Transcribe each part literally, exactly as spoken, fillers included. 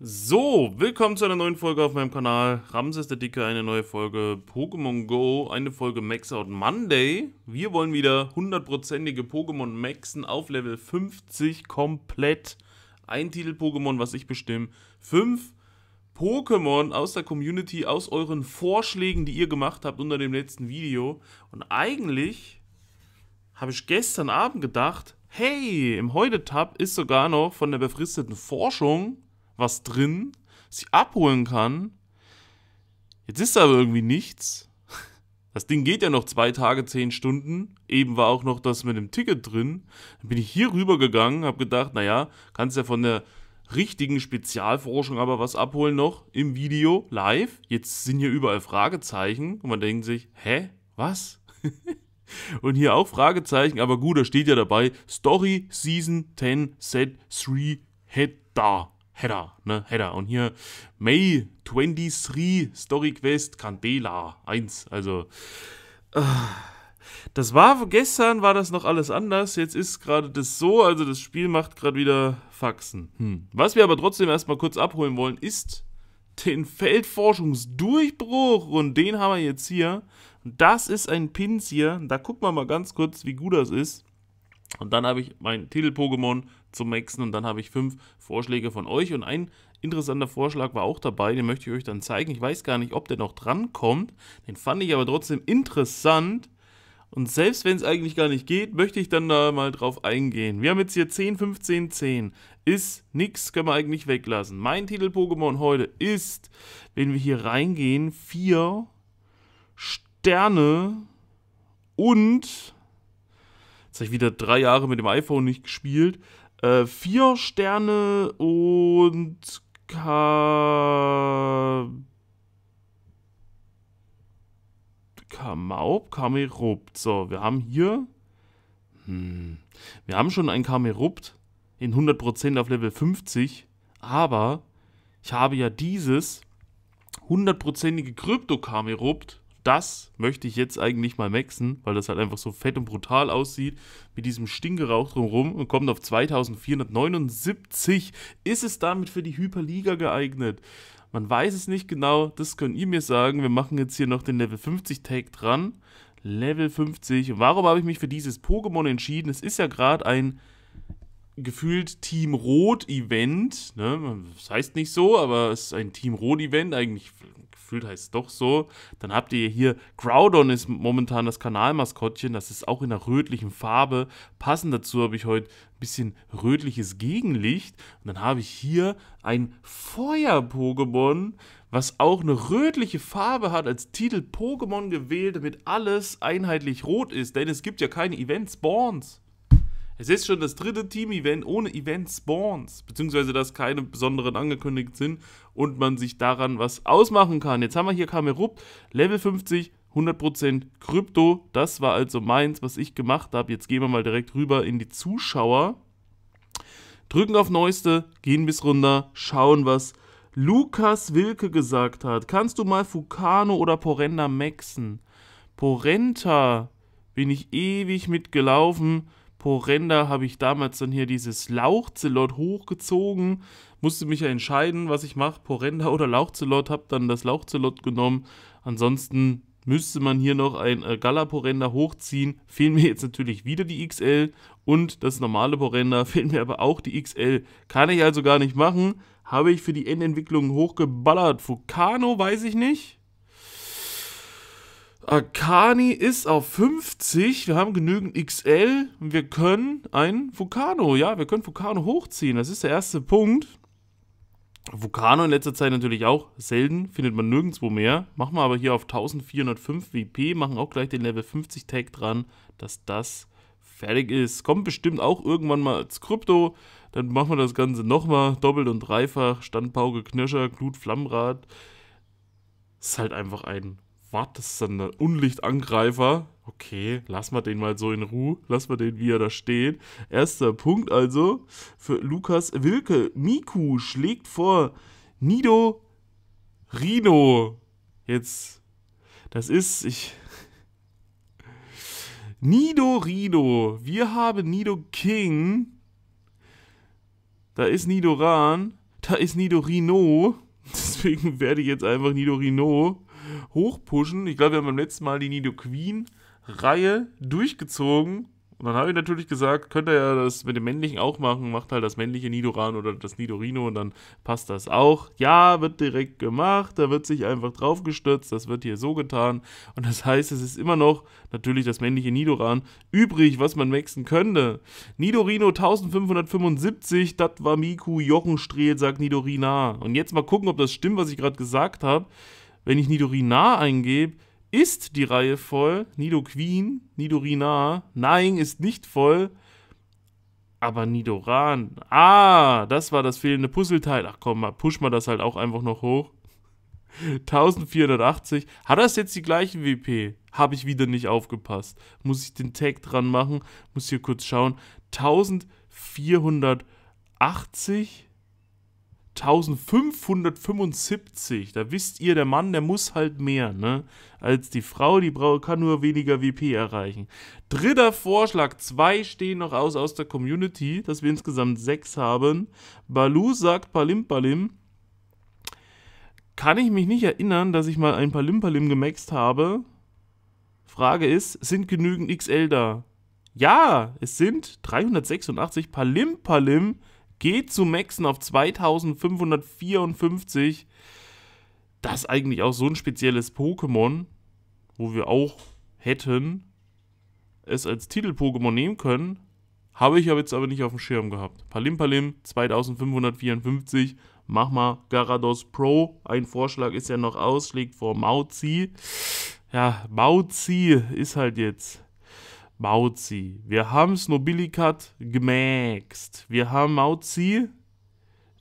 So, willkommen zu einer neuen Folge auf meinem Kanal. Ramses der Dicke, eine neue Folge Pokémon Go, eine Folge Max Out Monday. Wir wollen wieder hundertprozentige Pokémon maxen auf Level fünfzig komplett. Ein Titel-Pokémon, was ich bestimme. fünf Pokémon aus der Community, aus euren Vorschlägen, die ihr gemacht habt unter dem letzten Video. Und eigentlich habe ich gestern Abend gedacht, hey, im Heute-Tab ist sogar noch von der befristeten Forschung was drin, was ich abholen kann. Jetzt ist aber irgendwie nichts. Das Ding geht ja noch zwei Tage, zehn Stunden. Eben war auch noch das mit dem Ticket drin. Dann bin ich hier rüber gegangen, habe gedacht, naja, kannst ja von der richtigen Spezialforschung aber was abholen noch im Video, live. Jetzt sind hier überall Fragezeichen und man denkt sich, hä, was? Und hier auch Fragezeichen, aber gut, da steht ja dabei, Story Season zehn Set drei Header. Header, ne, Header. Und hier May dreiundzwanzig Story Quest Candela eins. Also, äh, das war, gestern war das noch alles anders. Jetzt ist gerade das so, also das Spiel macht gerade wieder Faxen. Hm. Was wir aber trotzdem erstmal kurz abholen wollen, ist den Feldforschungsdurchbruch. Und den haben wir jetzt hier. Und das ist ein Pins hier. Da gucken wir mal ganz kurz, wie gut das ist. Und dann habe ich mein Titel-Pokémon zum Maxen und dann habe ich fünf Vorschläge von euch. Und ein interessanter Vorschlag war auch dabei, den möchte ich euch dann zeigen. Ich weiß gar nicht, ob der noch drankommt. Den fand ich aber trotzdem interessant. Und selbst wenn es eigentlich gar nicht geht, möchte ich dann da mal drauf eingehen. Wir haben jetzt hier zehn, fünfzehn, zehn. Ist nix, können wir eigentlich weglassen. Mein Titel-Pokémon heute ist, wenn wir hier reingehen, vier Sterne und... Jetzt habe ich wieder drei Jahre mit dem iPhone nicht gespielt. Äh, vier Sterne und Ka... Kamau, Kamerupt. So, wir haben hier... Hm, wir haben schon ein Kamerupt in hundert Prozent auf Level fünfzig. Aber ich habe ja dieses hundertprozentige Krypto-Kamerupt. Das möchte ich jetzt eigentlich mal maxen, weil das halt einfach so fett und brutal aussieht, mit diesem Stinkerauch drumherum und kommt auf zweitausendvierhundertneunundsiebzig. Ist es damit für die Hyperliga geeignet? Man weiß es nicht genau, das könnt ihr mir sagen. Wir machen jetzt hier noch den Level fünfzig Tag dran. Level fünfzig. Und warum habe ich mich für dieses Pokémon entschieden? Es ist ja gerade ein gefühlt Team Rot Event. Ne? Das heißt nicht so, aber es ist ein Team Rot Event, eigentlich... Gefühlt heißt es doch so. Dann habt ihr hier, Groudon ist momentan das Kanalmaskottchen, das ist auch in einer rötlichen Farbe. Passend dazu habe ich heute ein bisschen rötliches Gegenlicht. Und dann habe ich hier ein Feuer-Pokémon, was auch eine rötliche Farbe hat, als Titel-Pokémon gewählt, damit alles einheitlich rot ist. Denn es gibt ja keine Event-Spawns. Es ist schon das dritte Team-Event ohne Event-Spawns, beziehungsweise dass keine besonderen angekündigt sind und man sich daran was ausmachen kann. Jetzt haben wir hier Kamerupt, Level fünfzig, hundert Prozent Krypto. Das war also meins, was ich gemacht habe. Jetzt gehen wir mal direkt rüber in die Zuschauer. Drücken auf Neueste, gehen bis runter, schauen, was Lukas Wilke gesagt hat. Kannst du mal Fukano oder Porenda maxen? Porenda bin ich ewig mitgelaufen. Porenda habe ich damals dann hier dieses Lauchzelot hochgezogen, musste mich ja entscheiden, was ich mache, Porenda oder Lauchzelot, habe dann das Lauchzelot genommen, ansonsten müsste man hier noch ein äh, Galaporenta hochziehen, fehlen mir jetzt natürlich wieder die X L und das normale Porenda, fehlen mir aber auch die X L, kann ich also gar nicht machen, habe ich für die Endentwicklung hochgeballert, Vulcano weiß ich nicht. Arcani ist auf fünfzig, wir haben genügend X L und wir können ein Fukano, ja, wir können Fukano hochziehen, das ist der erste Punkt. Fukano in letzter Zeit natürlich auch selten, findet man nirgendwo mehr, machen wir aber hier auf eintausendvierhundertfünf W P, machen auch gleich den Level fünfzig Tag dran, dass das fertig ist. Kommt bestimmt auch irgendwann mal als Krypto, dann machen wir das Ganze nochmal, doppelt und dreifach, Standpauke, Knirscher, Glut, Flammrad, ist halt einfach ein... Warte, das ist dann ein Unlichtangreifer. Okay, lassen wir den mal so in Ruhe. Lassen wir den, wie er da steht. Erster Punkt also für Lukas Wilke. Miku schlägt vor Nido Rino. Jetzt, das ist, ich... Nido Rino. Wir haben Nido King. Da ist Nidoran. Da ist Nido Rino. Deswegen werde ich jetzt einfach Nido Rino hochpushen. Ich glaube, wir haben beim letzten Mal die Nidoqueen-Reihe durchgezogen. Und dann habe ich natürlich gesagt, könnt ihr ja das mit dem Männlichen auch machen. Macht halt das männliche Nidoran oder das Nido Rino und dann passt das auch. Ja, wird direkt gemacht. Da wird sich einfach drauf gestürzt. Das wird hier so getan. Und das heißt, es ist immer noch natürlich das männliche Nidoran übrig, was man maxen könnte. Nido Rino eintausendfünfhundertfünfundsiebzig. Das war Miku Jochenstrehl, sagt Nidorina. Und jetzt mal gucken, ob das stimmt, was ich gerade gesagt habe. Wenn ich Nidorina eingebe, ist die Reihe voll. Nidoqueen, Nidorina. Nein, ist nicht voll. Aber Nidoran. Ah, das war das fehlende Puzzleteil. Ach komm, mal pushen wir das halt auch einfach noch hoch. eintausendvierhundertachtzig. Hat das jetzt die gleiche W P? Habe ich wieder nicht aufgepasst. Muss ich den Tag dran machen? Muss hier kurz schauen. eintausendvierhundertachtzig. eintausendfünfhundertfünfundsiebzig, da wisst ihr, der Mann, der muss halt mehr, ne, als die Frau, die kann nur weniger W P erreichen. Dritter Vorschlag, zwei stehen noch aus aus der Community, dass wir insgesamt sechs haben. Balu sagt Palimpalim. Kann ich mich nicht erinnern, dass ich mal ein Palimpalim gemaxt habe? Frage ist, sind genügend X L da? Ja, es sind dreihundertsechsundachtzig. Palimpalim geht zu maxen auf zweitausendfünfhundertvierundfünfzig. Das ist eigentlich auch so ein spezielles Pokémon, wo wir auch hätten es als Titel-Pokémon nehmen können. Habe ich jetzt aber nicht auf dem Schirm gehabt. Palimpalim, zweitausendfünfhundertvierundfünfzig. Mach mal Gyarados Pro. Ein Vorschlag ist ja noch aus, schlägt vor Mautzi. Ja, Mautzi ist halt jetzt... Mautzi. Wir haben Nobilikat gemaxt. Wir haben Mautzi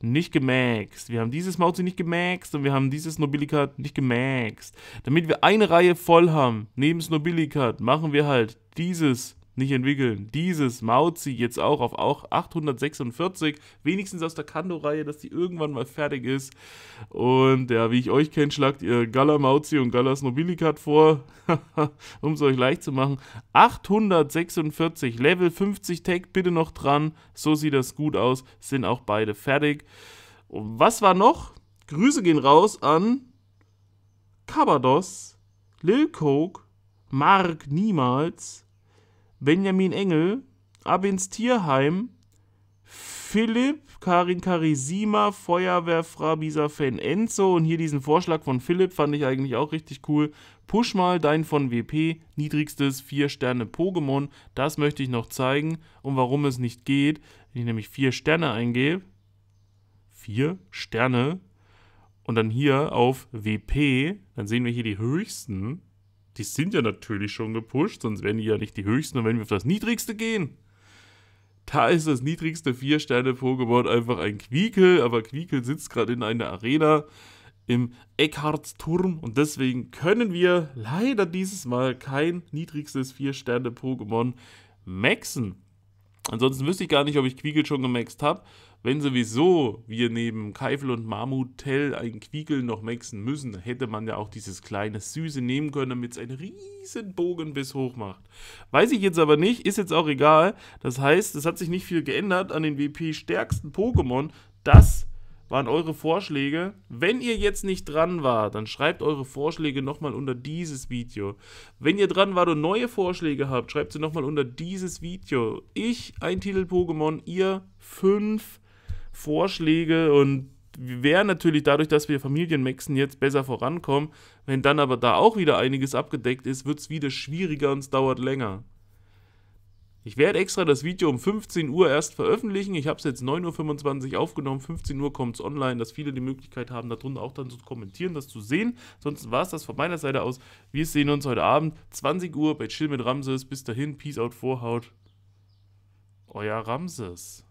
nicht gemaxt. Wir haben dieses Mautzi nicht gemaxt und wir haben dieses Nobilikat nicht gemaxt. Damit wir eine Reihe voll haben, neben Nobilikat, machen wir halt dieses nicht entwickeln. Dieses Mautzi jetzt auch auf auch achthundertsechsundvierzig. Wenigstens aus der Kanto-Reihe, dass die irgendwann mal fertig ist. Und ja, wie ich euch kenne, schlagt ihr Gala-Mauzi und Galas Nobilikat vor, um es euch leicht zu machen. achthundertsechsundvierzig, Level fünfzig Tag bitte noch dran. So sieht das gut aus. Sind auch beide fertig. Und was war noch? Grüße gehen raus an Kabados, Lil Coke, Mark Niemals, Benjamin Engel, ab ins Tierheim, Philipp, Karin Karisima, Feuerwehrfrau, Bisa Fan Enzo. Und hier diesen Vorschlag von Philipp fand ich eigentlich auch richtig cool. Push mal dein von W P, niedrigstes vier Sterne Pokémon. Das möchte ich noch zeigen und warum es nicht geht. Wenn ich nämlich vier Sterne eingebe, vier Sterne und dann hier auf W P, dann sehen wir hier die höchsten. Die sind ja natürlich schon gepusht, sonst wären die ja nicht die höchsten. Und wenn wir auf das Niedrigste gehen, da ist das niedrigste vier Sterne Pokémon einfach ein Quiekel. Aber Quiekel sitzt gerade in einer Arena im Eckhartsturm. Und deswegen können wir leider dieses Mal kein niedrigstes vier Sterne Pokémon maxen. Ansonsten wüsste ich gar nicht, ob ich Quiekel schon gemaxt habe. Wenn sowieso wir neben Keifel und Mamutell einen Quiekel noch maxen müssen, hätte man ja auch dieses kleine Süße nehmen können, damit es einen riesen Bogenbiss hoch macht. Weiß ich jetzt aber nicht, ist jetzt auch egal. Das heißt, es hat sich nicht viel geändert an den W P-stärksten Pokémon. Das waren eure Vorschläge. Wenn ihr jetzt nicht dran wart, dann schreibt eure Vorschläge nochmal unter dieses Video. Wenn ihr dran wart und neue Vorschläge habt, schreibt sie nochmal unter dieses Video. Ich ein Titel-Pokémon, ihr fünf Vorschläge, und wäre natürlich dadurch, dass wir Familienmaxen jetzt besser vorankommen. Wenn dann aber da auch wieder einiges abgedeckt ist, wird es wieder schwieriger und es dauert länger. Ich werde extra das Video um fünfzehn Uhr erst veröffentlichen. Ich habe es jetzt neun Uhr fünfundzwanzig aufgenommen. fünfzehn Uhr kommt es online, dass viele die Möglichkeit haben, darunter auch dann zu kommentieren, das zu sehen. Sonst war es das von meiner Seite aus. Wir sehen uns heute Abend, zwanzig Uhr bei Chill mit Ramses. Bis dahin, Peace out, Vorhaut. Euer Ramses.